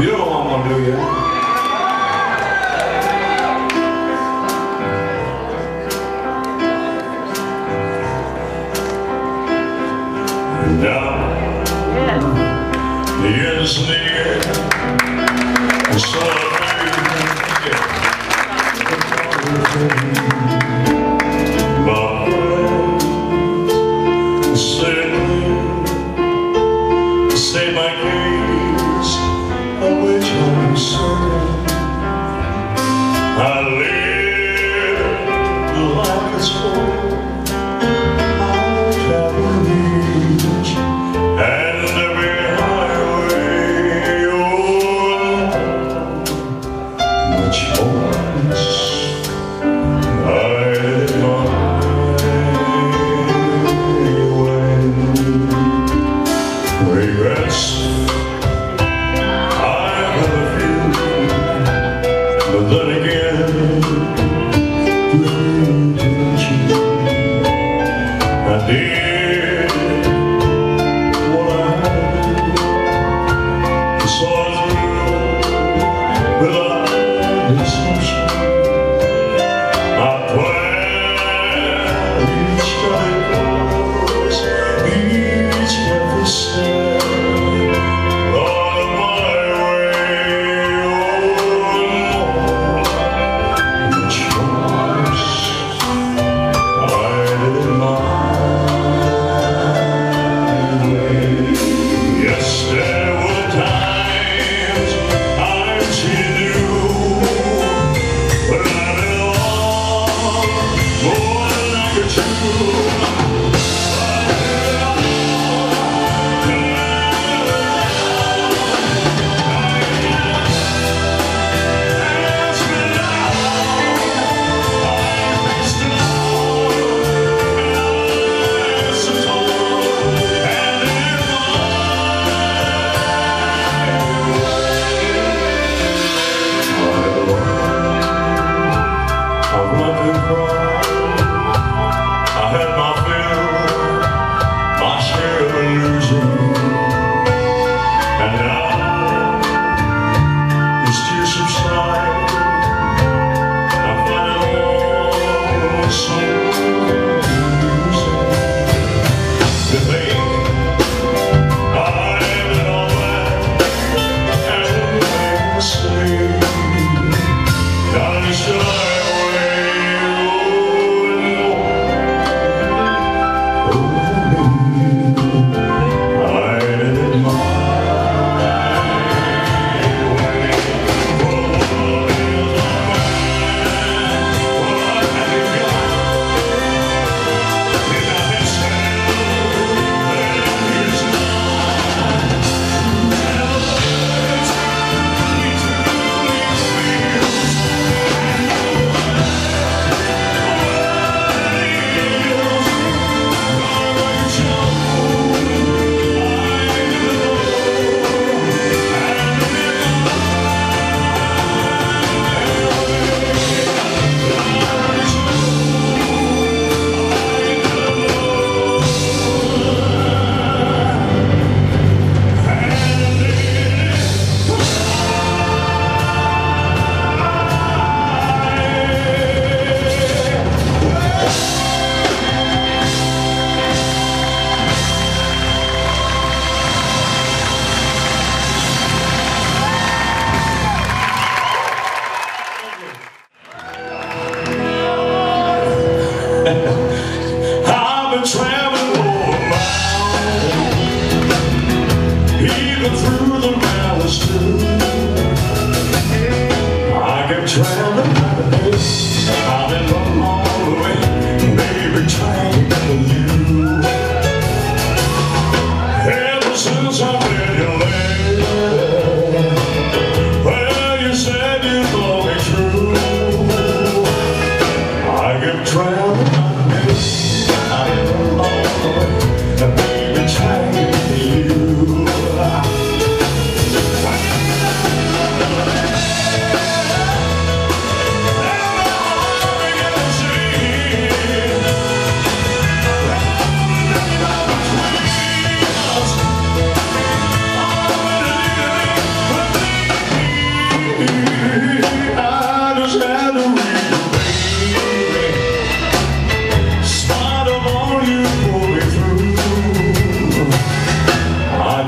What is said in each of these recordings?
You don't know what I'm gonna do yet. Now, the end is near. The sun my friends, say my gaze. Of which I'm certain I live the life is full. I'll travel each and every highway. Oh, much once I did my way. Regrets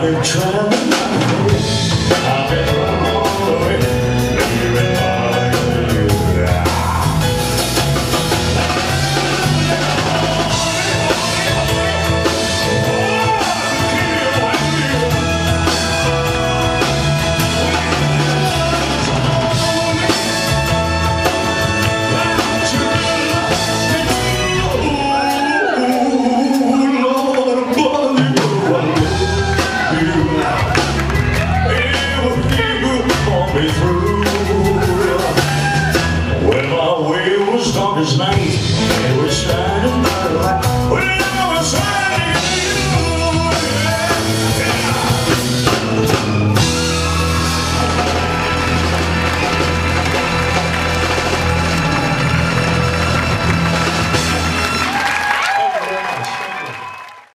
I've been trying to find it. I've been running all the way, leaving behind you through. Well, my way was dark as night.